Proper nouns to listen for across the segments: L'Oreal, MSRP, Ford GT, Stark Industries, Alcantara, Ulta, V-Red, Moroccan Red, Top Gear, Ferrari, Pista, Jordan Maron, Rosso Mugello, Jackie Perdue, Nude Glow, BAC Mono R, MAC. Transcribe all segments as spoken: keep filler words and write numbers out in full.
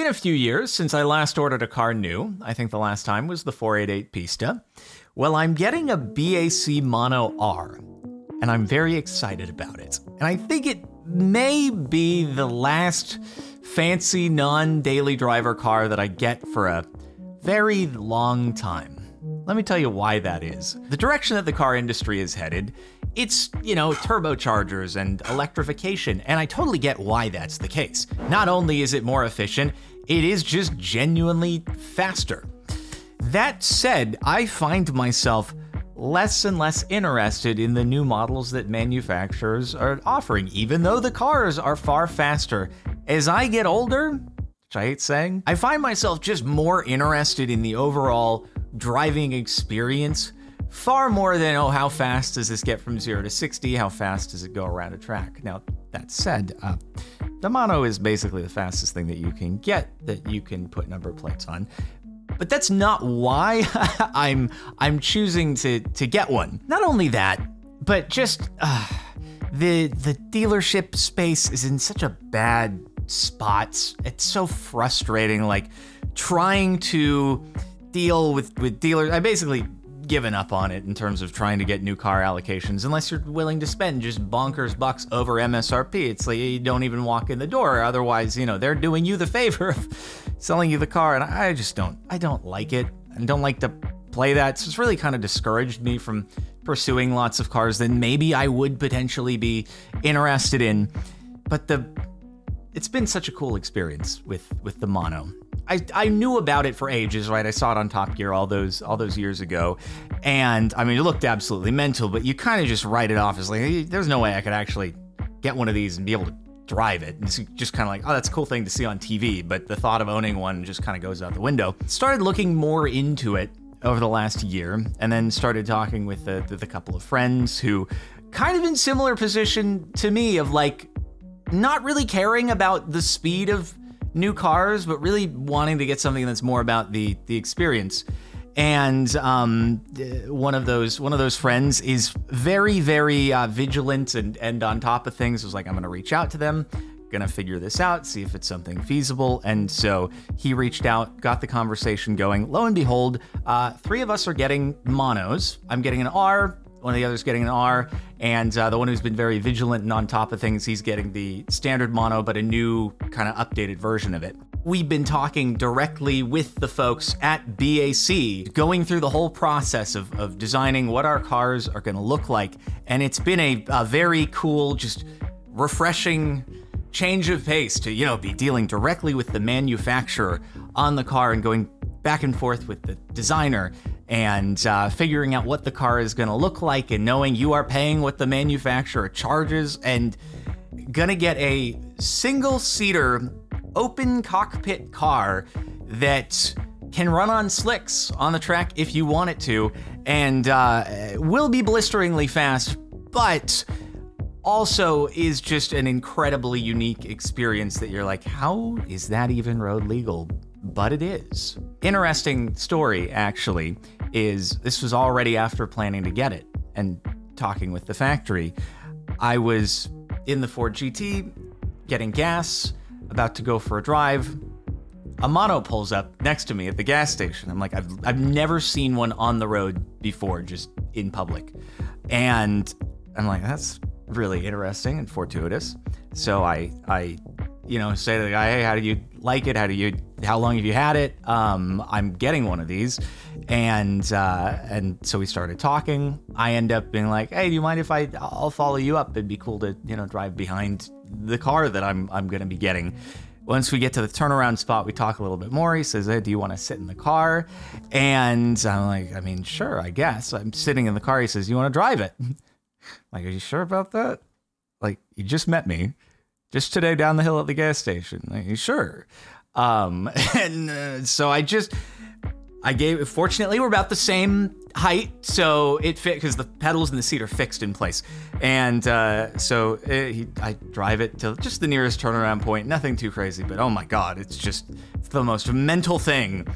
Been a few years since I last ordered a car new. I think the last time was the four eighty-eight Pista. Well, I'm getting a B A C Mono R, and I'm very excited about it. And I think it may be the last fancy non-daily driver car that I get for a very long time. Let me tell you why that is. The direction that the car industry is headed, it's, you know, turbochargers and electrification, and I totally get why that's the case. Not only is it more efficient, it is just genuinely faster. That said, I find myself less and less interested in the new models that manufacturers are offering, even though the cars are far faster. As I get older, which I hate saying, I find myself just more interested in the overall driving experience, far more than, oh, how fast does this get from zero to sixty? How fast does it go around a track? Now, that said, uh, the Mono is basically the fastest thing that you can get that you can put number plates on. But that's not why I'm I'm choosing to to get one. Not only that, but just uh, the the dealership space is in such a bad spot. It's so frustrating. Like trying to deal with with dealers. I basically given up on it in terms of trying to get new car allocations unless you're willing to spend just bonkers bucks over M S R P. It's like you don't even walk in the door, otherwise, you know, they're doing you the favor of selling you the car, and I just don't, I don't like it and don't like to play that. So it's really kind of discouraged me from pursuing lots of cars that maybe I would potentially be interested in. But the, it's been such a cool experience with, with the Mono. I, I knew about it for ages, right? I saw it on Top Gear all those all those years ago. And I mean, it looked absolutely mental, but you kind of just write it off as like, there's no way I could actually get one of these and be able to drive it. And it's just kind of like, oh, that's a cool thing to see on T V. But the thought of owning one just kind of goes out the window. Started looking more into it over the last year, and then started talking with the, the, the couple of friends who kind of in similar position to me of like, not really caring about the speed of new cars, but really wanting to get something that's more about the the experience. And um, one of those one of those friends is very, very uh, vigilant and and on top of things. It was like, I'm gonna reach out to them, gonna figure this out, see if it's something feasible. And so he reached out, got the conversation going. Lo and behold, uh, three of us are getting Monos. I'm getting an R. One of the others getting an R, and uh, the one who's been very vigilant and on top of things, he's getting the standard Mono, but a new kind of updated version of it. We've been talking directly with the folks at B A C, going through the whole process of, of designing what our cars are gonna look like. And it's been a, a very cool, just refreshing change of pace to, you know, be dealing directly with the manufacturer on the car and going back and forth with the designer and uh, figuring out what the car is gonna look like and knowing you are paying what the manufacturer charges and gonna get a single-seater open cockpit car that can run on slicks on the track if you want it to, and uh, will be blisteringly fast, but also is just an incredibly unique experience that you're like, how is that even road legal? But it is. Interesting story, actually, is this was already after planning to get it and talking with the factory. I was in the Ford G T, getting gas, about to go for a drive. A Mono pulls up next to me at the gas station. I'm like, I've, I've never seen one on the road before, just in public. And I'm like, that's really interesting and fortuitous. So I, I you know, say to the guy, hey, how do you like it? How do you, how long have you had it? Um, I'm getting one of these. And uh, and so we started talking. I end up being like, hey, do you mind if I, I'll follow you up? It'd be cool to, you know, drive behind the car that I'm, I'm gonna be getting. Once we get to the turnaround spot, we talk a little bit more. He says, hey, do you wanna sit in the car? And I'm like, I mean, sure, I guess. I'm sitting in the car. He says, you wanna drive it? I'm like, are you sure about that? Like, you just met me. Just today down the hill at the gas station. Like, sure. Um, and uh, so I just, I gave, fortunately we're about the same height. So it fit because the pedals and the seat are fixed in place. And uh, so it, he, I drive it to just the nearest turnaround point. Nothing too crazy, but oh my God, it's just it's the most mental thing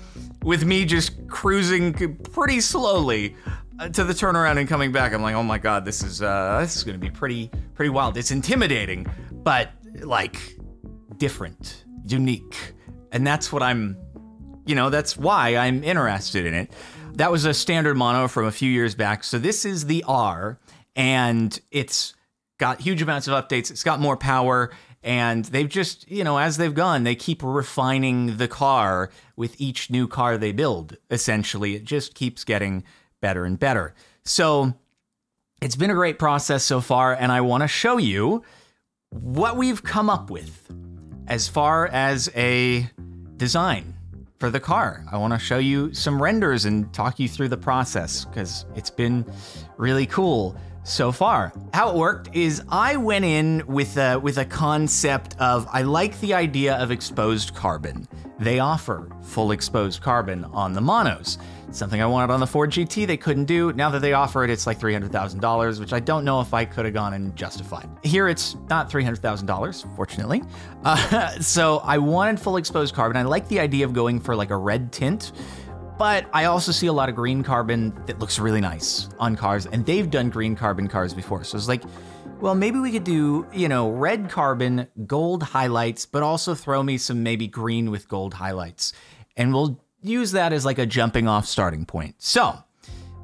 with me just cruising pretty slowly to the turnaround and coming back. I'm like, oh my God, this is, uh, this is gonna be pretty, pretty wild. It's intimidating, but like different, unique. And that's what I'm, you know, that's why I'm interested in it. That was a standard mono from a few years back. So this is the R, and it's got huge amounts of updates. It's got more power, and they've just, you know, as they've gone, they keep refining the car with each new car they build. Essentially, it just keeps getting better and better. So it's been a great process so far, and I want to show you what we've come up with as far as a design for the car. I want to show you some renders and talk you through the process, because it's been really cool so far. How it worked is I went in with a, with a concept of, I like the idea of exposed carbon. They offer full exposed carbon on the monos. It's something I wanted on the Ford G T, they couldn't do. Now that they offer it, it's like three hundred thousand dollars, which I don't know if I could have gone and justified. Here it's not three hundred thousand dollars, fortunately. Uh, so I wanted full exposed carbon. I like the idea of going for like a red tint, but I also see a lot of green carbon that looks really nice on cars, and they've done green carbon cars before. So it's like, well, maybe we could do, you know, red carbon, gold highlights, but also throw me some maybe green with gold highlights. And we'll use that as like a jumping off starting point. So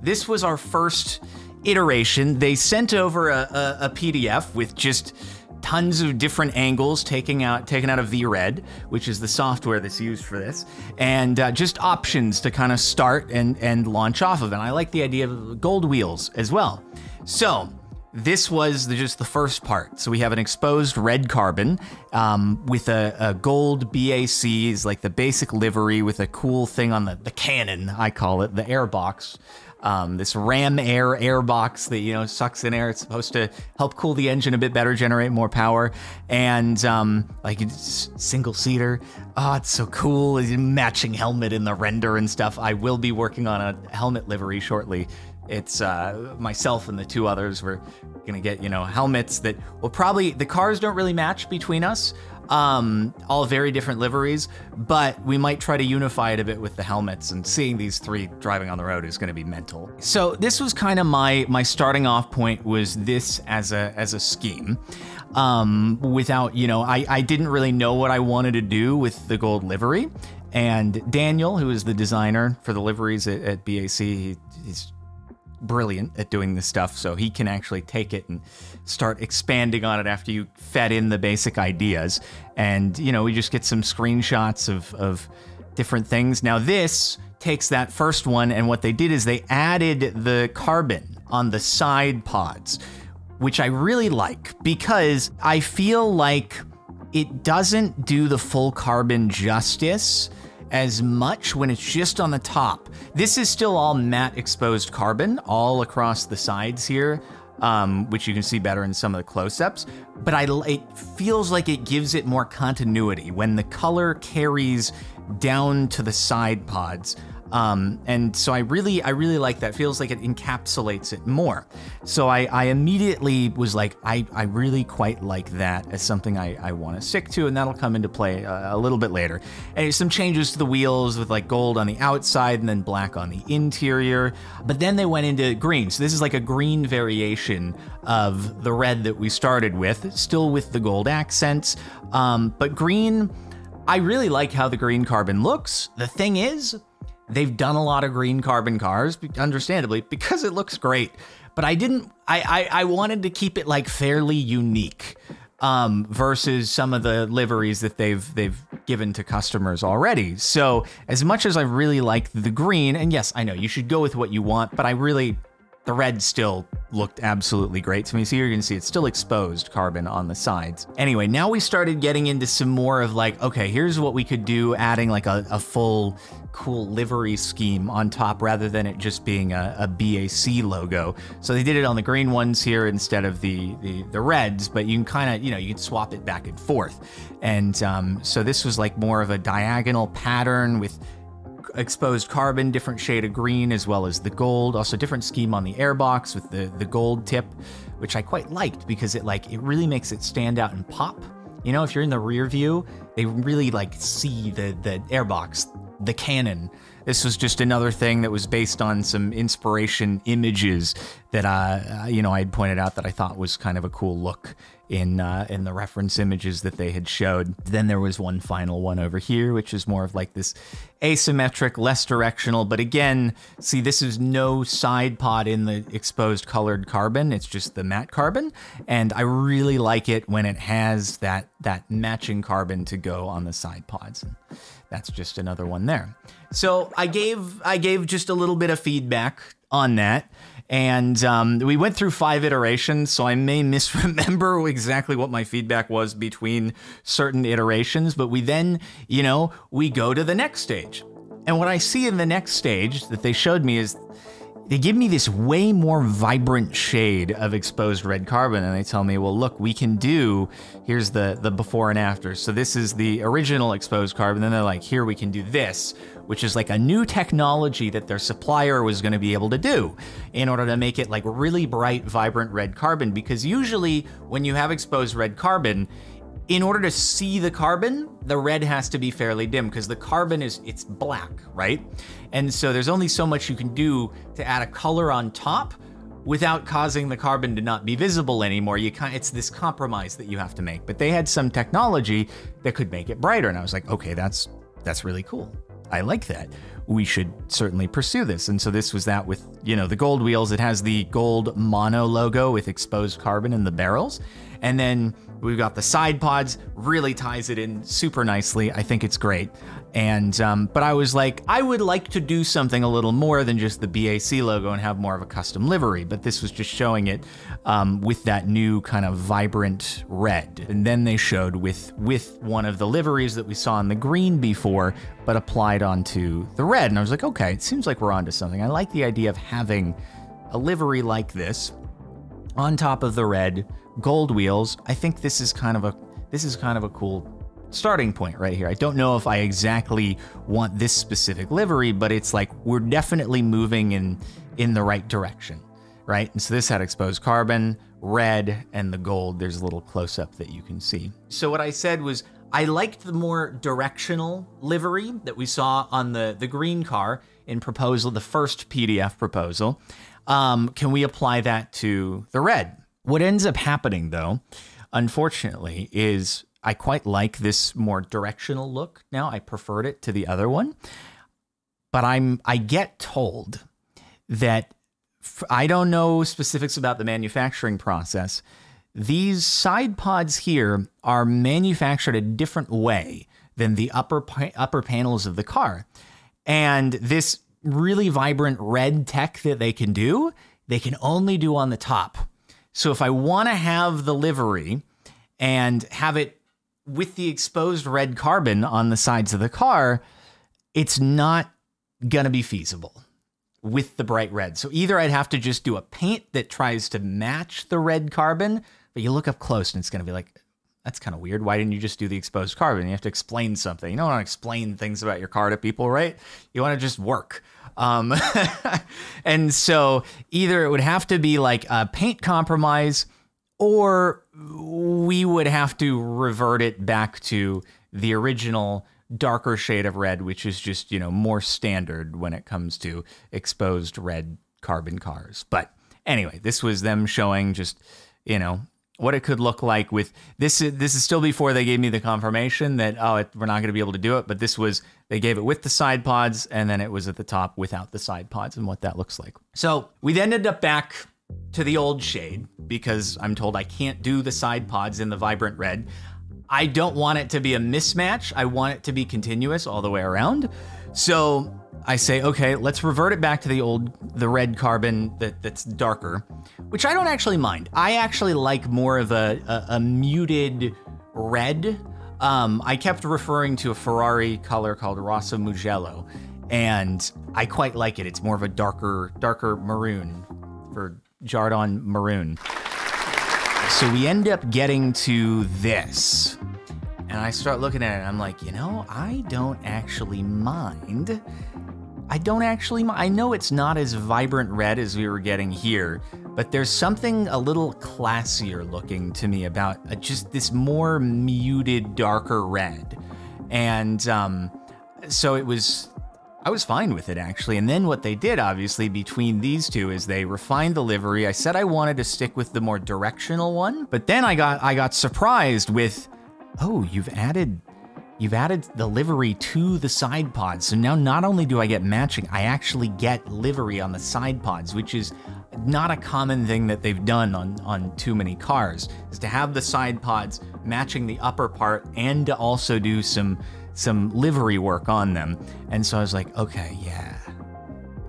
this was our first iteration. They sent over a, a, a P D F with just tons of different angles taking out, taken out of V-Red, which is the software that's used for this, and uh, just options to kind of start and, and launch off of. And I like the idea of gold wheels as well. So this was the, just the first part. So we have an exposed red carbon um, with a, a gold B A C, is like the basic livery with a cool thing on the, the cannon, I call it, the air box. Um, this ram air air box that, you know, sucks in air. It's supposed to help cool the engine a bit better, generate more power, and um, like it's single seater. Oh, it's so cool. It's a matching helmet in the render and stuff. I will be working on a helmet livery shortly. It's uh, myself and the two others. We're gonna get, you know, helmets that will probably, the cars don't really match between us. Um, all very different liveries, but we might try to unify it a bit with the helmets, and seeing these three driving on the road is going to be mental. So this was kind of my, my starting off point, was this as a, as a scheme. Um, without, you know, I, I didn't really know what I wanted to do with the gold livery, and Daniel, who is the designer for the liveries at, at B A C, he, he's brilliant at doing this stuff, so he can actually take it and start expanding on it after you fed in the basic ideas. And, you know, we just get some screenshots of, of different things. Now this takes that first one, and what they did is they added the carbon on the side pods, which I really like, because I feel like it doesn't do the full carbon justice as much when it's just on the top. This is still all matte exposed carbon all across the sides here, um, which you can see better in some of the close-ups, but I, it feels like it gives it more continuity when the color carries down to the side pods. Um, and so I really, I really like that. Feels like it encapsulates it more. So I, I immediately was like, I, I really quite like that as something I, I want to stick to, and that'll come into play a, a little bit later. And some changes to the wheels with like gold on the outside and then black on the interior. But then they went into green. So this is like a green variation of the red that we started with, still with the gold accents, um, but green. I really like how the green carbon looks. The thing is, they've done a lot of green carbon cars, understandably, because it looks great. But I didn't, I, I, I wanted to keep it like fairly unique um, versus some of the liveries that they've, they've given to customers already. So as much as I really like the green, and yes, I know you should go with what you want, but I really, the red still looked absolutely great to me. So here you can see it's still exposed carbon on the sides. Anyway, now we started getting into some more of like, okay, here's what we could do, adding like a, a full cool livery scheme on top rather than it just being a, a B A C logo. So they did it on the green ones here instead of the, the, the reds, but you can kind of, you know, you can swap it back and forth. And um, so this was like more of a diagonal pattern with exposed carbon, different shade of green, as well as the gold. Also different scheme on the airbox with the, the gold tip, which I quite liked because it like, it really makes it stand out and pop. You know, if you're in the rear view, they really like see the, the airbox, the cannon. This was just another thing that was based on some inspiration images that, uh, you know, I had pointed out that I thought was kind of a cool look in uh, in the reference images that they had showed. Then there was one final one over here, which is more of like this asymmetric, less directional. But again, see, this is no side pod in the exposed colored carbon. It's just the matte carbon. And I really like it when it has that, that matching carbon to go on the side pods. And that's just another one there. So I gave, I gave just a little bit of feedback on that. And um, we went through five iterations, so I may misremember exactly what my feedback was between certain iterations, but we then, you know, we go to the next stage. And what I see in the next stage that they showed me is they give me this way more vibrant shade of exposed red carbon, and they tell me, well, look, we can do, here's the, the before and after. So this is the original exposed carbon, then they're like, here we can do this, which is like a new technology that their supplier was gonna be able to do in order to make it like really bright, vibrant red carbon. Because usually when you have exposed red carbon, in order to see the carbon, the red has to be fairly dim because the carbon is, it's black, right? And so there's only so much you can do to add a color on top without causing the carbon to not be visible anymore. You kind of, it's this compromise that you have to make. But they had some technology that could make it brighter. And I was like, okay, that's, that's really cool. I like that. We should certainly pursue this. And so this was that with, you know, the gold wheels. It has the gold mono logo with exposed carbon in the barrels. And then we've got the side pods, really ties it in super nicely. I think it's great. And, um, but I was like, I would like to do something a little more than just the B A C logo and have more of a custom livery. But this was just showing it um, with that new kind of vibrant red. And then they showed with, with one of the liveries that we saw in the green before, but applied onto the red. And I was like, okay, it seems like we're onto something. I like the idea of having a livery like this on top of the red gold wheels. I think this is kind of a this is kind of a cool starting point right here. I don't know if I exactly want this specific livery, but it's like we're definitely moving in in the right direction, right? And so this had exposed carbon, red, and the gold. There's a little close-up that you can see. So what I said was, I liked the more directional livery that we saw on the, the green car in proposal, the first P D F proposal. Um, can we apply that to the red? What ends up happening, though, unfortunately, is I quite like this more directional look now. I preferred it to the other one. But I'm I get told that, I don't know specifics about the manufacturing process, these side pods here are manufactured a different way than the upper upper panels of the car. And this really vibrant red tech that they can do, they can only do on the top. So if I want to have the livery and have it with the exposed red carbon on the sides of the car, it's not going to be feasible with the bright red. So either I'd have to just do a paint that tries to match the red carbon, but you look up close and it's going to be like, that's kind of weird. Why didn't you just do the exposed carbon? You have to explain something. You don't want to explain things about your car to people, right? You want to just work. Um, and so either it would have to be like a paint compromise, or we would have to revert it back to the original darker shade of red, which is just, you know, more standard when it comes to exposed red carbon cars. But anyway, this was them showing just, you know, what it could look like with this. This is still before they gave me the confirmation that, oh, it, we're not going to be able to do it. But this was, they gave it with the side pods, and then it was at the top without the side pods and what that looks like. So we then ended up back to the old shade because I'm told I can't do the side pods in the vibrant red. I don't want it to be a mismatch. I want it to be continuous all the way around. So I say, okay, let's revert it back to the old, the red carbon that, that's darker, which I don't actually mind. I actually like more of a, a, a muted red. Um, I kept referring to a Ferrari color called Rosso Mugello, and I quite like it. It's more of a darker, darker maroon, or Jardin maroon. So we end up getting to this, and I start looking at it and I'm like, you know, I don't actually mind. I don't actually mind. I know it's not as vibrant red as we were getting here, but there's something a little classier looking to me about just this more muted, darker red. And um, so it was, I was fine with it, actually. And then what they did, obviously, between these two is they refined the livery. I said I wanted to stick with the more directional one, but then I got I got surprised with, oh, you've added you've added the livery to the side pods. So now not only do I get matching, I actually get livery on the side pods, which is not a common thing that they've done on, on too many cars, is to have the side pods matching the upper part and to also do some some livery work on them. And so I was like, okay, yeah,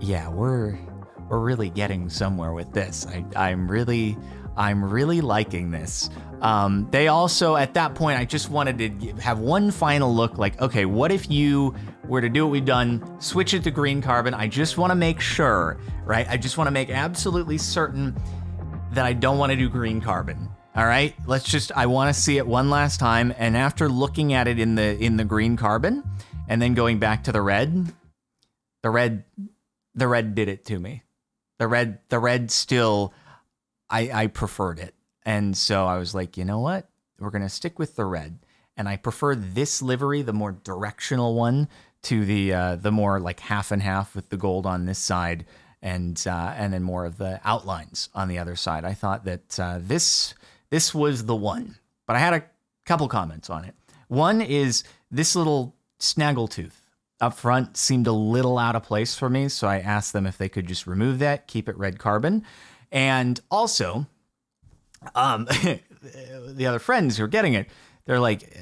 yeah, we're we're really getting somewhere with this. I, I'm really, I'm really liking this. Um, they also, at that point, I just wanted to have one final look like, okay, what if you were to do what we've done, switch it to green carbon? I just want to make sure, right? I just want to make absolutely certain that I don't want to do green carbon. All right, let's just, I want to see it one last time. And after looking at it in the in the green carbon and then going back to the red, the red, the red did it to me. The red, the red still, I, I preferred it. And so I was like, you know what? We're going to stick with the red. And I prefer this livery, the more directional one, to the uh, the more like half and half with the gold on this side and uh, and then more of the outlines on the other side. I thought that uh, this... This was the one, but I had a couple comments on it. One is this little snaggletooth up front seemed a little out of place for me, so I asked them if they could just remove that, keep it red carbon. And also, um, the other friends who are getting it, they're like,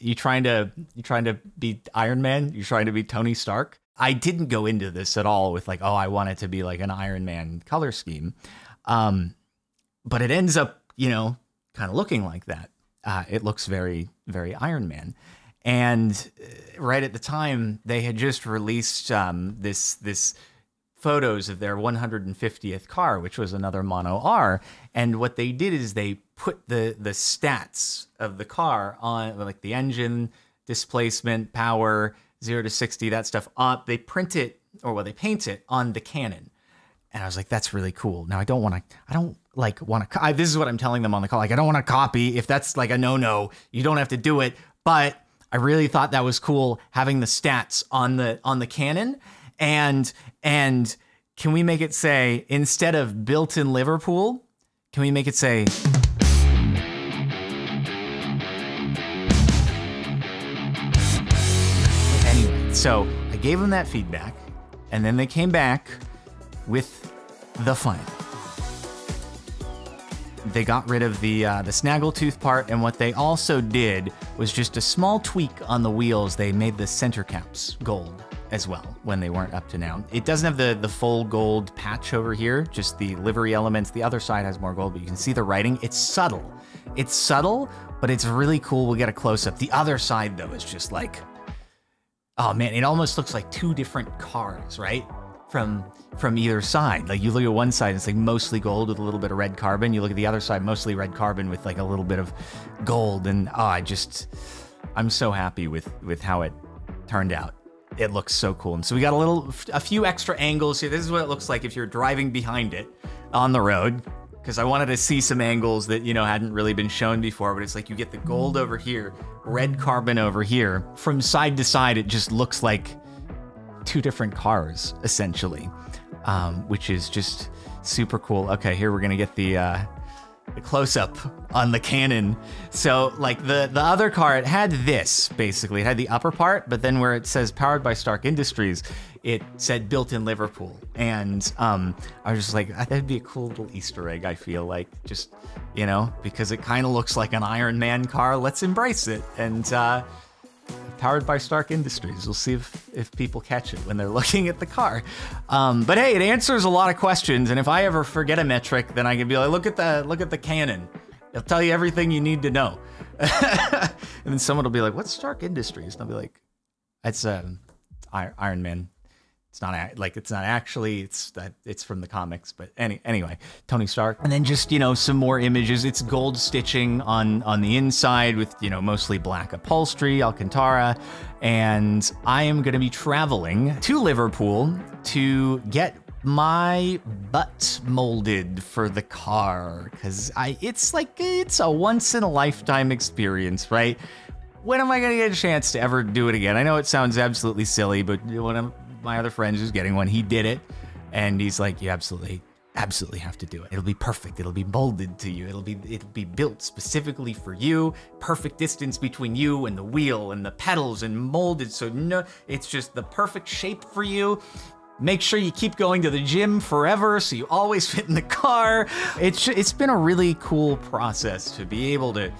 "You trying to you trying to be Iron Man? You trying to be Tony Stark?" I didn't go into this at all with like, "Oh, I want it to be like an Iron Man color scheme," um, but it ends up, you know, kind of looking like that. Uh, it looks very, very Iron Man. And right at the time, they had just released um, this this photos of their one hundred fiftieth car, which was another Mono R. And what they did is they put the the stats of the car on, like the engine, displacement, power, zero to sixty, that stuff up. They print it, or well, they paint it on the Canon. And I was like, that's really cool. Now I don't want to, I don't like want to, this is what I'm telling them on the call. Like, I don't want to copy. If that's like a no-no, you don't have to do it. But I really thought that was cool having the stats on the, on the Canon. And, and can we make it say, instead of built in Liverpool, can we make it say, anyway, so I gave them that feedback and then they came back with the final. They got rid of the uh, the snaggletooth part, and what they also did was just a small tweak on the wheels. They made the center caps gold as well when they weren't up to now. It doesn't have the, the full gold patch over here, just the livery elements. The other side has more gold, but you can see the writing. It's subtle. It's subtle, but it's really cool. We'll get a close-up. The other side, though, is just like, oh man, it almost looks like two different cars, right? From from either side. Like you look at one side, it's like mostly gold with a little bit of red carbon. You look at the other side, mostly red carbon with like a little bit of gold. And oh, I just, I'm so happy with with how it turned out. It looks so cool. And so we got a little, a few extra angles here. This is what it looks like if you're driving behind it on the road, because I wanted to see some angles that, you know, hadn't really been shown before, but it's like you get the gold over here, red carbon over here. From side to side, it just looks like two different cars essentially, um, which is just super cool. Okay, here we're gonna get the uh, the close-up on the Canon. So like the the other car, it had this basically. It had the upper part, but then where it says powered by Stark Industries, it said built in Liverpool. And um, I was just like, that'd be a cool little Easter egg. I feel like, just, you know, because it kind of looks like an Iron Man car. Let's embrace it. And uh, powered by Stark Industries. We'll see if, if people catch it when they're looking at the car. Um, but hey, it answers a lot of questions. And if I ever forget a metric, then I can be like, look at the look at the Canon. It'll tell you everything you need to know. And then someone will be like, what's Stark Industries? And I'll be like, that's um, Iron Man. It's not like it's not actually it's that it's from the comics, but any anyway, Tony Stark. And then just, you know, some more images. It's gold stitching on on the inside with, you know, mostly black upholstery, Alcantara. And I am going to be traveling to Liverpool to get my butt molded for the car, because I it's like it's a once in a lifetime experience, right? when am I going to get a chance to ever do it again? I know it sounds absolutely silly, but one of my other friends who's getting one, he did it. And he's like, you absolutely, absolutely have to do it. It'll be perfect. It'll be molded to you. It'll be, it'll be built specifically for you. Perfect distance between you and the wheel and the pedals and molded. So no, it's just the perfect shape for you. Make sure you keep going to the gym forever so you always fit in the car. It's, it's been a really cool process to be able to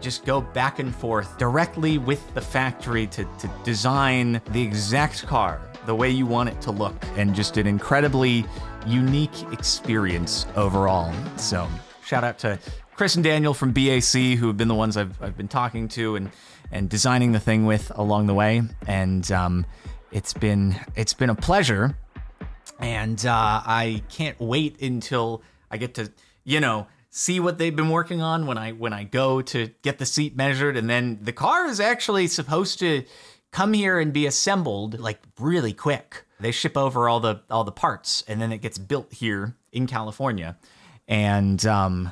just go back and forth directly with the factory to, to design the exact car the way you want it to look, and just an incredibly unique experience overall. So shout out to Chris and Daniel from B A C, who have been the ones I've, I've been talking to and, and designing the thing with along the way. And um, it's been, it's been a pleasure. And uh, I can't wait until I get to, you know, see what they've been working on when I, when I go to get the seat measured. And then the car is actually supposed to come here and be assembled like really quick. They ship over all the, all the parts, and then it gets built here in California. And, um,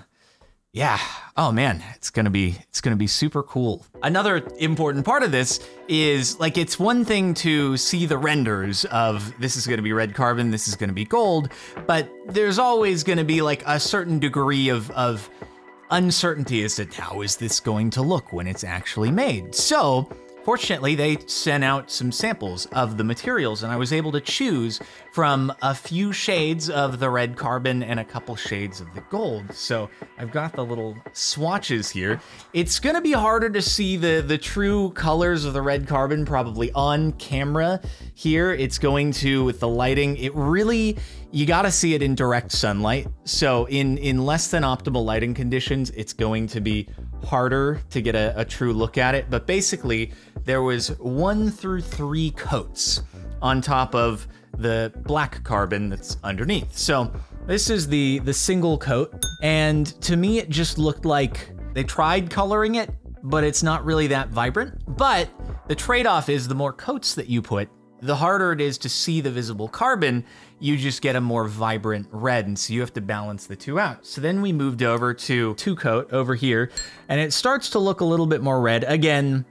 yeah, oh man, it's gonna be, it's gonna be super cool. Another important part of this is, like, it's one thing to see the renders of this is gonna be red carbon, this is gonna be gold, but there's always gonna be like a certain degree of, of uncertainty as to how is this going to look when it's actually made. So fortunately, they sent out some samples of the materials, and I was able to choose from a few shades of the red carbon and a couple shades of the gold. So I've got the little swatches here. It's gonna be harder to see the, the true colors of the red carbon probably on camera here. It's going to, with the lighting, it really, you gotta see it in direct sunlight. So in, in less than optimal lighting conditions, it's going to be harder to get a, a true look at it. But basically, there was one through three coats on top of the black carbon that's underneath. So this is the, the single coat. And to me, it just looked like they tried coloring it, but it's not really that vibrant. But the trade-off is the more coats that you put, the harder it is to see the visible carbon. You just get a more vibrant red, and so you have to balance the two out. So then we moved over to two coat over here, and it starts to look a little bit more red. Again,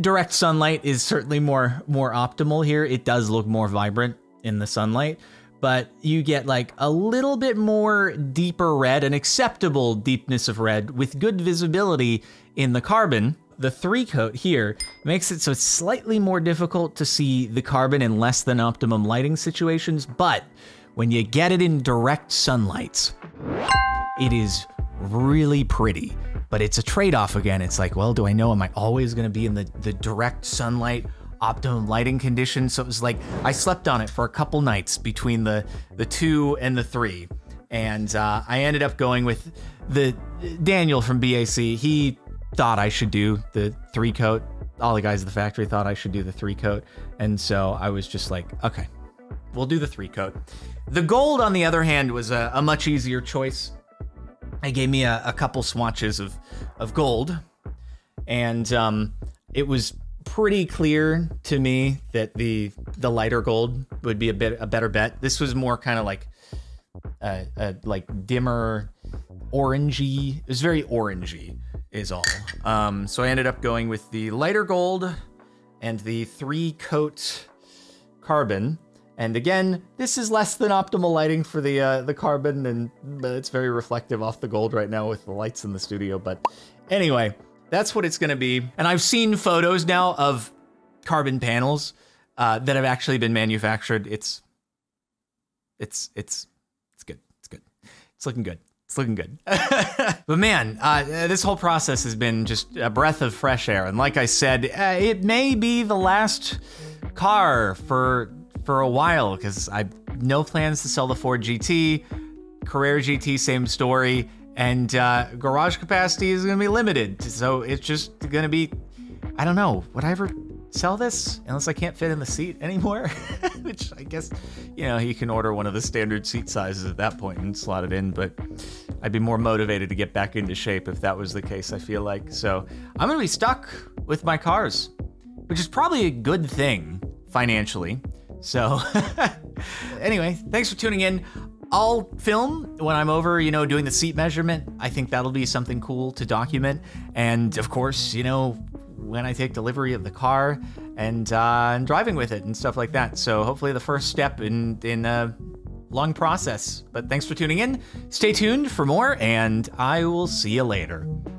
direct sunlight is certainly more, more optimal here. It does look more vibrant in the sunlight, but you get like a little bit more deeper red, an acceptable deepness of red with good visibility in the carbon. The three coat here makes it so it's slightly more difficult to see the carbon in less than optimum lighting situations, but when you get it in direct sunlight, it is really pretty. But it's a trade-off again. It's like, well, do I know, am I always gonna be in the, the direct sunlight, optimum lighting conditions? So it was like, I slept on it for a couple nights between the, the two and the three. And uh, I ended up going with the Daniel from B A C. He thought I should do the three coat. All the guys at the factory thought I should do the three coat. And so I was just like, okay, we'll do the three coat. The gold, on the other hand, was a, a much easier choice. It gave me a, a couple swatches of, of gold, and um, it was pretty clear to me that the the lighter gold would be a bit a better bet. This was more kind of like a, a like dimmer orangey. It was very orangey, is all. Um, so I ended up going with the lighter gold and the three coat carbon. And again, this is less than optimal lighting for the uh, the carbon, and it's very reflective off the gold right now with the lights in the studio. But anyway, that's what it's gonna be. And I've seen photos now of carbon panels uh, that have actually been manufactured. It's, it's, it's, it's good, it's good. It's looking good, it's looking good. But man, uh, this whole process has been just a breath of fresh air. And like I said, uh, it may be the last car for, for a while, because I've no plans to sell the Ford G T, Carrera G T, same story, and uh, garage capacity is gonna be limited. So it's just gonna be, I don't know, would I ever sell this? Unless I can't fit in the seat anymore, which I guess, you know, you can order one of the standard seat sizes at that point and slot it in, but I'd be more motivated to get back into shape if that was the case, I feel like. So I'm gonna be stuck with my cars, which is probably a good thing financially. So anyway, thanks for tuning in. I'll film when I'm over, you know, doing the seat measurement. I think that'll be something cool to document. And of course, you know, when I take delivery of the car and, uh, and driving with it and stuff like that. So hopefully the first step in, in a long process. But thanks for tuning in. Stay tuned for more, and I will see you later.